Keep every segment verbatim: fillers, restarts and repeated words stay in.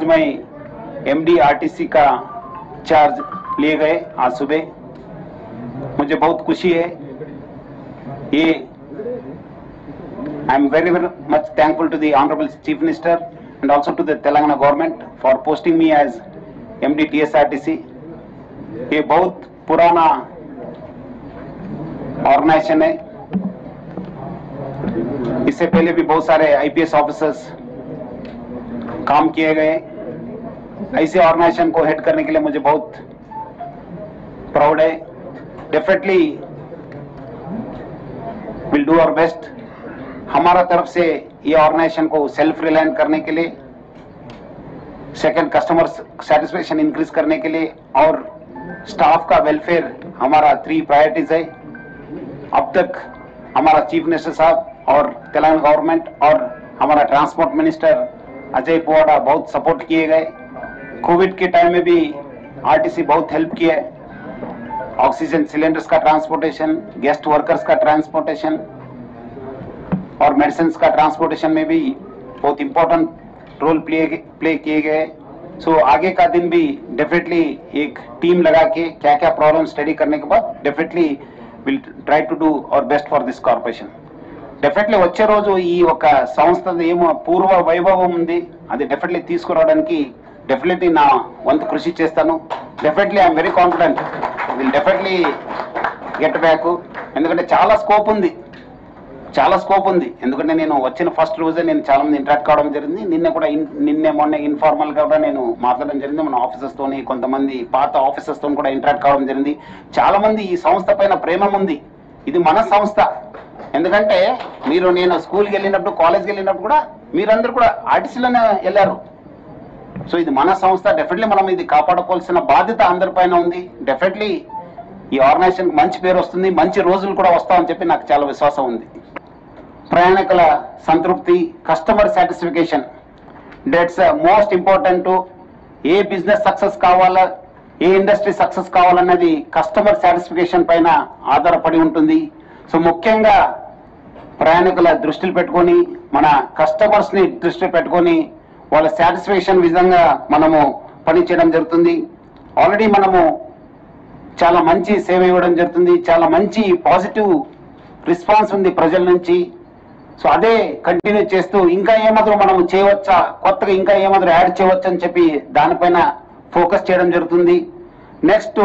आज मैं MD RTC का चार्ज लिए गए आज सुबह। मुझे बहुत खुशी है। ये I am very very much thankful to the honourable chief minister and also to the Telangana government for posting me as MD TSRTC. ये बहुत पुराना ऑर्गेनाइजेशन है। इससे पहले भी बहुत सारे आईपीएस ऑफिसर्स काम किए गए। ऐसे ऑर्गेनाइजेशन को हेड करने के लिए मुझे बहुत प्राउड है। Definitely will do our best. हमारा तरफ से ये ऑर्गेनाइजेशन को सेल्फ रिलायंट करने के लिए, सेकंड कस्टमर सेटिस्फेक्शन इंक्रीज करने के लिए और स्टाफ का वेलफेयर हमारा थ्री प्रायोरिटीज है। अब तक हमारा चीफ मिनिस्टर साहब और तेलंगाना गवर्नमेंट और हमारा ट्रांसपोर्ट मिनिस्टर अजय बोडा बहुत सपोर्ट किए गए। कोविड के टाइम में भी आरटीसी बहुत हेल्प किया है। ऑक्सीजन सिलेंडर्स का ट्रांसपोर्टेशन, गेस्ट वर्कर्स का ट्रांसपोर्टेशन और मेडिसिन का ट्रांसपोर्टेशन में भी बहुत इम्पोर्टेंट रोल प्ले प्ले किए गए। सो आगे का दिन भी डेफिनेटली एक टीम लगा के क्या क्या प्रॉब्लम स्टडी करने के बाद definitely will try to do our best for this corporation. Definitely వచ్చే రోజు ఈ ఒక సంస్థది ఏమో పూర్వ వైభవం ఉంది, అది డెఫినెట్లీ తీసుకురావడానికి డెఫినెట్లీ నా వంతు కృషి చేస్తాను. Definitely I am very confident will definitely get back. ఎందుకంటే చాలా స్కోప్ ఉంది, చాలా స్కోప్ ఉంది. ఎందుకంటే నేను వచ్చిన ఫస్ట్ రోజే నేను చాలా మంది ఇంటరాక్ట్ కావడం జరిగింది. నిన్న కూడా నిన్న మొన్న ఇన్ఫార్మల్ గా కూడా నేను మాట్లాడడం జరిగింది. మన ఆఫీసర్స్ తోని, కొంతమంది పాత ఆఫీసర్స్ తోని కూడా ఇంటరాక్ట్ కావడం జరిగింది. చాలా మంది ఈ సంస్థ పైన ప్రేమ ఉంది. ఇది మన సంస్థ. ఎందుకంటే మీరు నేను స్కూల్కి వెళ్ళినప్పుడు, కాలేజ్కి వెళ్ళినప్పుడు కూడా మీరందరూ కూడా ఆర్టీసీలోనే వెళ్ళారు. సో ఇది మన సంస్థ. డెఫినెట్లీ మనం ఇది కాపాడుకోవాల్సిన బాధ్యత అందరిపైన ఉంది. డెఫినెట్లీ ఈ ఆర్గనైజేషన్కి మంచి పేరు వస్తుంది, మంచి రోజులు కూడా వస్తాయని చెప్పి నాకు చాలా విశ్వాసం ఉంది. ప్రయాణికుల సంతృప్తి, customer satisfaction, that's most important. ఏ బిజినెస్ సక్సెస్ కావాలా, ఏ ఇండస్ట్రీ సక్సెస్ కావాలన్నది కస్టమర్ సాటిస్ఫాక్షన్ పైన ఆధారపడి ఉంటుంది. సో ముఖ్యంగా ప్రయాణికుల దృష్టిలో పెట్టుకొని, మన కస్టమర్స్ ని దృష్టిలో పెట్టుకొని వాళ్ళ సాటిస్ఫాక్షన్ విధంగా మనము పనిచేయడం జరుగుతుంది. ఆల్రెడీ మనము చాలా మంచి సేవ ఇవ్వడం జరుగుతుంది. చాలా మంచి పాజిటివ్ రెస్పాన్స్ ఉంది ప్రజల నుంచి. సో అదే కంటిన్యూ చేస్తూ ఇంకా ఏమాత్రం మనం చేయవచ్చా, కొత్తగా ఇంకా ఏమాత్రం యాడ్ చేయవచ్చు అని చెప్పి దానిపైన ఫోకస్ చేయడం జరుగుతుంది. Next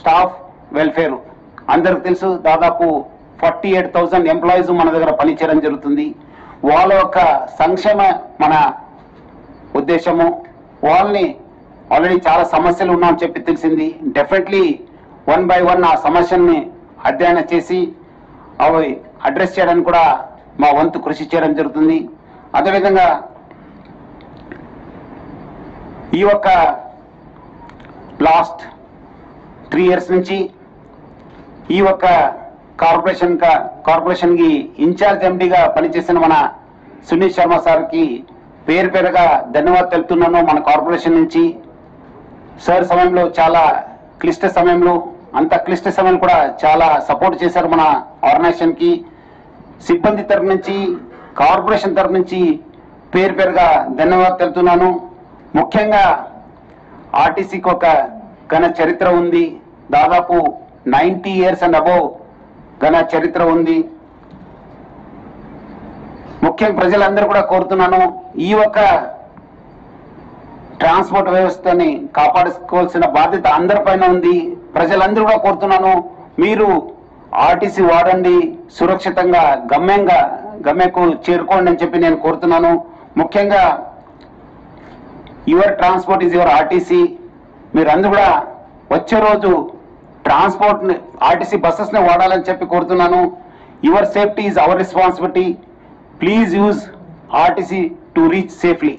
staff welfare. అందరికి తెలుసు దాదాపు ఫార్టీ ఎయిట్ థౌసండ్ ఎంప్లాయీస్ మన దగ్గర పనిచేయడం జరుగుతుంది. వాళ్ళ యొక్క సంక్షేమ మన ఉద్దేశము. వాళ్ళని ఆల్రెడీ చాలా సమస్యలు ఉన్నామని చెప్పి తెలిసింది. డెఫినెట్లీ వన్ బై వన్ ఆ సమస్యల్ని అధ్యయనం చేసి అవి అడ్రస్ చేయడానికి కూడా మా వంతు కృషి చేయడం జరుగుతుంది. అదేవిధంగా ఈ యొక్క లాస్ట్ త్రీ ఇయర్స్ నుంచి ఈ యొక్క కార్పొరేషన్ కా కార్పొరేషన్ కి ఇన్ఛార్జ్ ఎండీగా పనిచేసిన మన సునీల్ శర్మ సార్కి పేరు పేరుగా ధన్యవాదాలు తెలుపుతున్నాను. మన కార్పొరేషన్ నుంచి సార్ సమయంలో చాలా క్లిష్ట సమయంలో, అంత క్లిష్ట సమయంలో కూడా చాలా సపోర్ట్ చేశారు మన ఆర్గనైజేషన్ కి. సిబ్బంది తరపు నుంచి, కార్పొరేషన్ తరపు నుంచి పేరు పేరుగా ధన్యవాదాలు తెలుపుతున్నాను. ముఖ్యంగా ఆర్టీసీకి ఒక ఘన చరిత్ర ఉంది. దాదాపు నైంటీ ఇయర్స్ అండ్ అబోవ్ ఘన చరిత్ర ఉంది. ముఖ్యంగా ప్రజలందరూ కూడా కోరుతున్నాను, ఈ ఒక ట్రాన్స్పోర్ట్ వ్యవస్థని కాపాడుకోవాల్సిన బాధ్యత అందరిపైన ఉంది. ప్రజలందరూ కూడా కోరుతున్నాను, మీరు ఆర్టీసీ వాడండి, సురక్షితంగా గమ్యంగా గమ్యకు చేరుకోండి అని చెప్పి నేను కోరుతున్నాను. ముఖ్యంగా your transport is your RTC. మీరందరూ కూడా వచ్చే రోజు ట్రాన్స్పోర్ట్ ఆర్టీసీ బస్సెస్ ని వాడాలని చెప్పి కోరుతున్నాను. Your safety is our responsibility. Please use RTC to reach safely.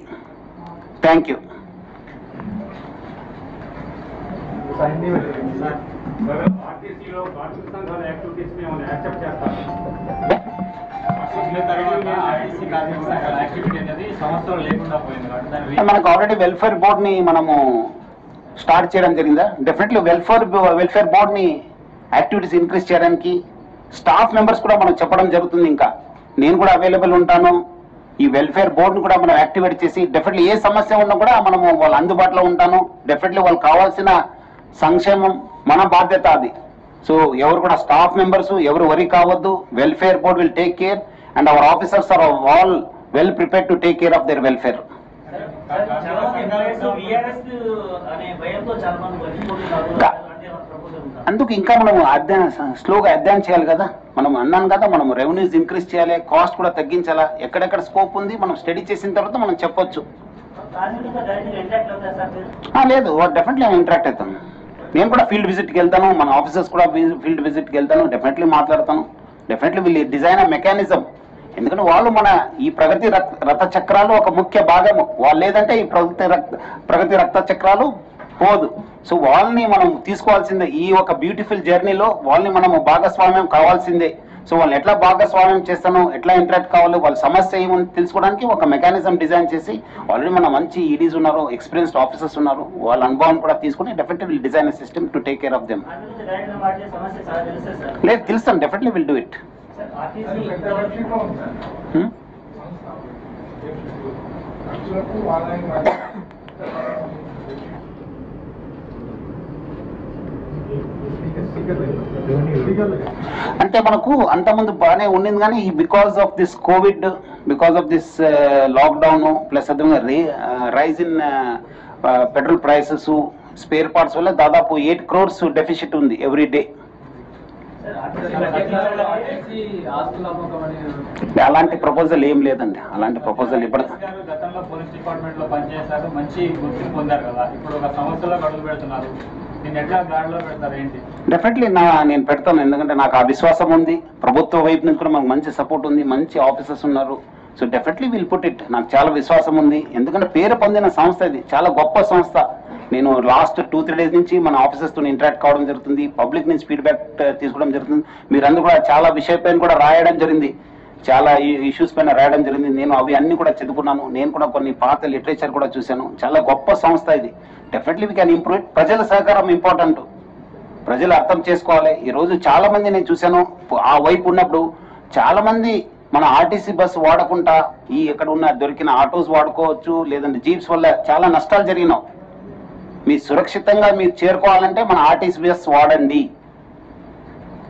Thank you. మనకు ఆల్రెడీ వెల్ఫేర్ బోర్డ్ ని మనము స్టార్ట్ చేయడం జరిగిందా? డెఫినెట్లీ వెల్ఫేర్ వెల్ఫేర్ బోర్డ్ని యాక్టివిటీస్ ఇంక్రీజ్ చేయడానికి స్టాఫ్ మెంబర్స్ కూడా మనం చెప్పడం జరుగుతుంది. ఇంకా నేను కూడా అవైలబుల్ ఉంటాను. वेलफेर बोर्ड मन एक्टिवेट डेफिनेटली ये समस्या उन्ना मैं वाल अंबाटो उठाँ डेफिनेटली वाल कावाल्सिन संक्षेम मन बाध्यता अभी सो एवर स्टाफ मेंबर्स एवर वरी कावद्दु welfare board will take care and our officers are all well prepared to take care of their welfare. అందుకు ఇంకా మనం అధ్యయనం స్లోగా అధ్యయనం చేయాలి కదా మనం అన్నాం కదా మనం రెవెన్యూస్ ఇంక్రీజ్ చేయాలి కాస్ట్ కూడా తగ్గించాలి ఎక్కడెక్కడ స్కోప్ ఉంది మనం స్టడీ చేసిన తర్వాత మనం చెప్పొచ్చు ఆ లేదు డెఫినెట్లీ ఇంటరాక్ట్ అవుతాం నేను కూడా ఫీల్డ్ విజిట్ కి వెళ్తాను మన ఆఫీసర్స్ కూడా ఫీల్డ్ విజిట్ కి వెళ్తాను డెఫినెట్లీ మాట్లాడతాను definitely will design a mechanism ఎందుకంటే వాళ్ళు మన ఈ ప్రగతి రత చక్రాలు ఒక ముఖ్య భాగము వాళ్ళు లేదంటే ఈ ప్రగతి ప్రగతి రత చక్రాలు పోదు సో వాళ్ళని మనం తీసుకోవాల్సిందే ఈ ఒక బ్యూటిఫుల్ జర్నీలో వాళ్ళని మనం భాగస్వామ్యం కావాల్సిందే సో వాళ్ళని ఎట్లా భాగస్వామ్యం చేస్తానో ఎట్లా ఇంటరాక్ట్ కావాలో వాళ్ళ సమస్య ఏమని తెలుసుకోవడానికి ఒక మెకానిజం డిజైన్ చేసి ఆల్రెడీ మన మంచి ఈడీస్ ఉన్నారు ఎక్స్‌పీరియన్స్డ్ ఆఫీసర్స్ ఉన్నారు వాళ్ళ అనుభవం కూడా తీసుకొని definitely will design a system to take care of them లేదు తెలుస్తాం డెఫినెట్లీ విల్ డు ఇట్ అంటే మనకు అంతమంది బానే ఉండింది కానీ because of this Covid because of this lockdown plus అదొక rise in petrol prices spare parts వల్ల దాదాపు ఎనిమిది కోట్స్ డెఫిసిట్ ఉంది ఎవ్రీ డే అలాంటి ప్రపోజల్ ఏం లేదండి అలాంటి ప్రపోజల్ ఇప్పుడు గతంలో పోలీస్ డిపార్ట్మెంట్ లో పని చేశారు మంచి గుర్తింపు పొందారు కదా ఇప్పుడు ఒక సంస్థలో అడుగు పెడుతున్నారు నేను ఎట్లా గాడిలో పెడతారు ఏంటి డెఫినెట్లీ నా నేను పెడతాను ఎందుకంటే నాకు ఆ విశ్వాసం ఉంది ప్రభుత్వ వైపు నుంచి కూడా మనకు మంచి సపోర్ట్ ఉంది మంచి ఆఫీసర్స్ ఉన్నారు so definitely will put it నాకు చాలా విశ్వాసం ఉంది ఎందుకంటే పేరు పొందిన సంస్థ ఇది చాలా గొప్ప సంస్థ నేను లాస్ట్ టూ త్రీ డేస్ నుంచి మన ఆఫీసర్స్ తో ఇంటరాక్ట్ కావడం జరుగుతుంది పబ్లిక్ నుంచి ఫీడ్‌బ్యాక్ తీసుకోవడం జరుగుతుంది మీరందరూ కూడా చాలా విషయాలపైన కూడా రాయడం జరిగింది చాలా ఇష్యూస్ పైన రాయడం జరిగింది నేను అవి అన్ని కూడా చదువుకున్నాను నేను కూడా కొన్ని పాత లిటరేచర్ కూడా చూశాను చాలా గొప్ప సంస్థ ఇది definitely we can improve it ప్రజల సహకారం ఇంపార్టెంట్ ప్రజలు అర్థం చేసుకోవాలి ఈ రోజు చాలా మంది నేను చూశాను ఆ వైపు ఉన్నప్పుడు చాలా మంది మన ఆర్టీసీ బస్ వాడకుండా ఈ ఎక్కడ ఉన్న దొరికిన ఆటోస్ వాడుకోవచ్చు లేదంటే జీప్స్ వల్ల చాలా నష్టాలు జరిగినాయి మీ సురక్షితంగా మీరు చేరుకోవాలంటే మన ఆర్టీసీ బస్ వాడండి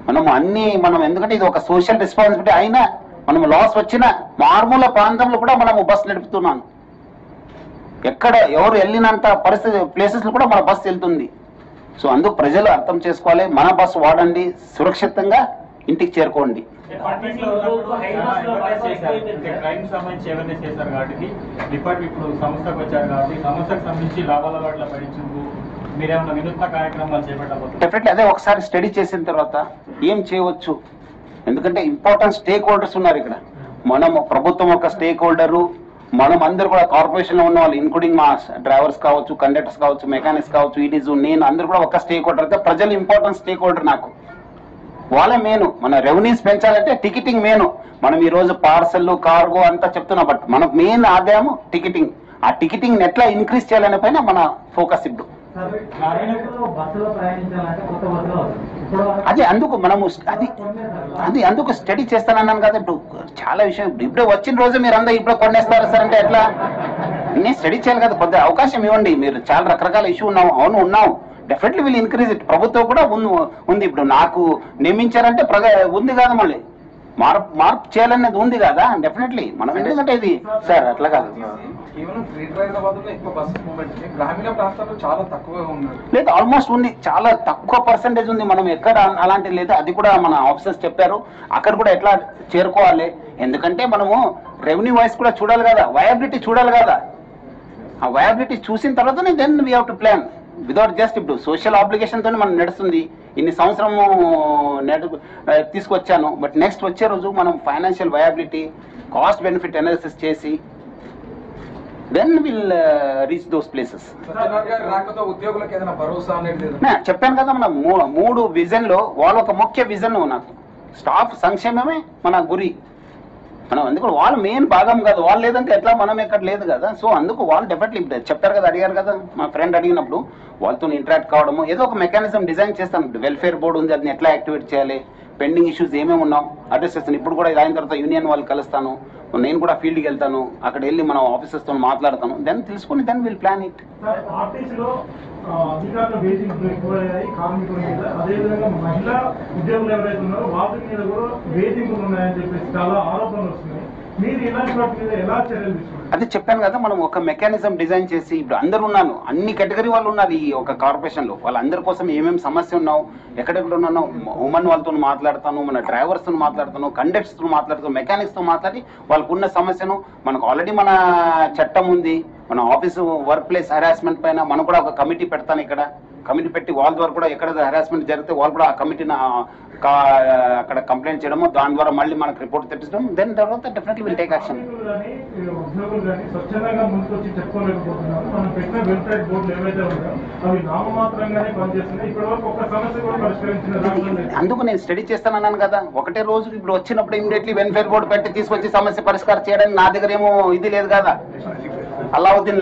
మనం అన్ని మనం ఎందుకంటే ఇది ఒక సోషల్ రెస్పాన్సిబిలిటీ అయినా మనం లాస్ వచ్చిన మార్మూల ప్రాంతంలో కూడా మనం బస్ నడుపుతున్నాం ఎక్కడ ఎవరు వెళ్ళినంత పరిస్థితి ప్లేసెస్ లో కూడా మన బస్ వెళ్తుంది సో అందుకు ప్రజలు అర్థం చేసుకోవాలి మన బస్ వాడండి సురక్షితంగా ఇంటికి చేరుకోండి డెఫినెట్లీ అదే ఒకసారి స్టడీ చేసిన తర్వాత ఏం చేయవచ్చు ఎందుకంటే ఇంపార్టెంట్ స్టేక్ హోల్డర్స్ ఉన్నారు ఇక్కడ మనం ప్రభుత్వం ఒక స్టేక్ హోల్డరు మనం అందరూ కూడా కార్పొరేషన్ లో ఉన్న వాళ్ళు ఇన్క్లూడింగ్ మా డ్రైవర్స్ కావచ్చు కండక్టర్స్ కావచ్చు మెకానిక్స్ కావచ్చు ఈడీస్ నేను అందరూ కూడా ఒక స్టేక్ హోల్డర్ అయితే ప్రజలు ఇంపార్టెంట్ స్టేక్ హోల్డర్ నాకు వాళ్ళే మెయిన్ మన రెవెన్యూస్ పెంచాలంటే టికెటింగ్ మెయిన్ మనం ఈ రోజు పార్సల్ కార్గో అంతా చెప్తున్నా బట్ మన మెయిన్ ఆదాయం టికెటింగ్ ఆ టికెటింగ్ ఎట్లా ఇంక్రీజ్ చేయాలనే పైన మన ఫోకస్ ఇప్పుడు అదే అందుకు మనము అది అది అందుకు స్టడీ చేస్తానన్నాను కదా ఇప్పుడు చాలా విషయం ఇప్పుడే వచ్చిన రోజు మీరు అందరూ ఇప్పుడే కొనేస్తారు సార్ అంటే ఎట్లా నేను స్టడీ చేయాలి కదా కొద్దిగా అవకాశం ఇవ్వండి మీరు చాలా రకరకాల ఇష్యూ ఉన్నావు అవును ఉన్నావు డెఫినెట్లీ విల్ ఇంక్రీజ్ ఇట్ ప్రభుత్వం కూడా ఉంది ఇప్పుడు నాకు నియమించారంటే ఉంది కదా మళ్ళీ మార్పు మార్పు చేయాలనేది ఉంది కదా డెఫినెట్లీ మనం ఎందుకంటే ఇది సార్ అట్లా కాదు లేదు ఆల్మోస్ట్ ఉంది చాలా తక్కువ పర్సెంటేజ్ ఉంది మనం ఎక్కడ అలాంటిది లేదు అది కూడా మన ఆఫీసర్స్ చెప్పారు అక్కడ కూడా ఎట్లా చేరుకోవాలి ఎందుకంటే మనము రెవెన్యూ వైస్ కూడా చూడాలి కదా వయబిలిటీ చూడాలి కదా ఆ వయబిలిటీ చూసిన తర్వాతనే then we have to plan without just ఇప్పుడు సోషల్ ఆబ్లిగేషన్ తోనే మనం నడుస్తుంది ఇన్ని సంవత్సరం తీసుకొచ్చాను బట్ నెక్స్ట్ వచ్చే రోజు మనం financial viability cost benefit analysis చేసి then will reach those places చెప్పాను కదా మనం మూడు విజన్ లో వాళ్ళ ఒక ముఖ్య విజన్ నాకు స్టాఫ్ సంక్షేమమే మన గురి మనం అందుకు వాళ్ళు మెయిన్ భాగం కాదు వాళ్ళు లేదంటే ఎట్లా మనం ఎక్కడ లేదు కదా సో అందుకు వాళ్ళు డెఫినెట్లీ చెప్పారు కదా అడిగారు కదా మా ఫ్రెండ్ అడిగినప్పుడు వాళ్ళతో ఇంటరాక్ట్ కావడము ఏదో ఒక మెకానిజం డిజైన్ చేస్తాం వెల్ఫేర్ బోర్డు ఉంది అది ఎట్లా యాక్టివేట్ చేయాలి పెండింగ్ ఇష్యూస్ ఏమేమి ఉన్నాం అడ్రస్ చేస్తాను ఇప్పుడు కూడా ఇది అయిన తర్వాత యూనియన్ వాళ్ళు కలుస్తాను నేను కూడా ఫీల్డ్ కి వెళ్తాను అక్కడ వెళ్ళి మనం ఆఫీసర్స్ తో మాట్లాడతాను దెన్ తెలుసుకొని then will plan it sir office లో అధికారుల వేజింగ్ ఎక్కువ అయ్యాయి కార్మికుల మీద అదే విధంగా మహిళా ఉద్యోగులు ఎవరైతే ఉన్నారో వాళ్ళ మీద కూడా వేజింగ్ ఉన్నాయి అని చెప్పి చాలా ఆరోపణలు వస్తున్నాయి మీరు ఇలాంటి వాటి మీద ఎలా చర్యలు తీసుకుంటారు అదే చెప్పాను కదా మనం ఒక మెకానిజం డిజైన్ చేసి ఇప్పుడు అందరూ ఉన్నారు అన్ని కేటగిరీ వాళ్ళు ఉన్నారు ఈ ఒక కార్పొరేషన్ లో వాళ్ళందరి కోసం ఏమేం సమస్య ఉన్నావు ఎక్కడెక్కడ ఉన్నానో ఉమెన్ వాళ్ళతో మాట్లాడతాను మన డ్రైవర్స్ తో మాట్లాడతాను కండక్టర్స్ తో మాట్లాడతాను మెకానిక్స్ తో మాట్లాడి వాళ్ళకు ఉన్న సమస్యను మనకు ఆల్రెడీ మన చట్టం ఉంది మన ఆఫీస్ వర్క్ ప్లేస్ హెరాస్మెంట్ పైన మనం కూడా ఒక కమిటీ పెడతాను ఇక్కడ కమిటీ పెట్టి వాళ్ళ ద్వారా కూడా ఎక్కడ హెరాస్మెంట్ జరిగితే వాళ్ళు కూడా ఆ కమిటీని అక్కడ కంప్లైంట్ చేయడము దాని ద్వారా మళ్ళీ మనకు రిపోర్ట్ తెప్పించడం దెన్ తర్వాత డెఫినెట్లీ విల్ టేక్ యాక్షన్ అందుకు నేను స్టడీ చేస్తానన్నాను కదా ఒకటే రోజు ఇప్పుడు వచ్చినప్పుడు ఇమీడియట్లీ వెల్ఫేర్ బోర్డు పెట్టి తీసుకొచ్చి సమస్య పరిష్కారం చేయడానికి నా దగ్గర ఏమో ఇది లేదు కదా అల్లావుద్దీన్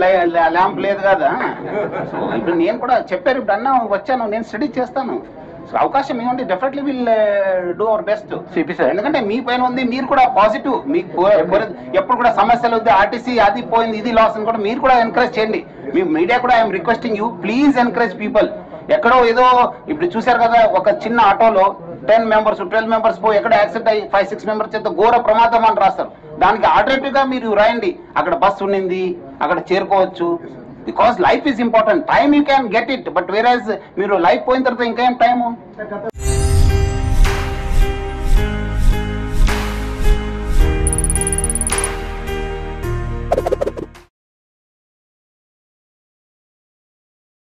ల్యాంప్ లేదు కదా సో ఇప్పుడు నేను కూడా చెప్పారు ఇప్పుడు అన్న వచ్చాను నేను స్టడీ చేస్తాను సో అవకాశం ఏమంటే definitely will do our best చూపిస్తారు ఎందుకంటే మీ పైన ఉంది మీరు కూడా పాజిటివ్ మీకు ఎప్పుడు కూడా సమస్యలు వద్దు ఆర్టీసీ అది పోయింది ఇది లాస్ అని కూడా మీరు కూడా ఎంకరేజ్ చేయండి మీ మీడియా కూడా I'm requesting you please encourage people ఎక్కడో ఏదో ఇప్పుడు చూశారు కదా ఒక చిన్న ఆటోలో టెన్ మెంబర్స్ ట్వెల్వ్ మెంబర్స్ పోయి ఎక్కడ యాక్సిడెంట్ అయ్యి ఫైవ్ సిక్స్ మెంబర్స్ చేత ఘోర ప్రమాదం అని రాస్తారు దానికి ఆల్టర్నేటివ్ గా మీరు రాయండి అక్కడ బస్సు ఉండింది అక్కడ చేరుకోవచ్చు because life is important time you can get it but whereas మీరు లైఫ్ పోయిన తర్వాత ఇంకేం టైము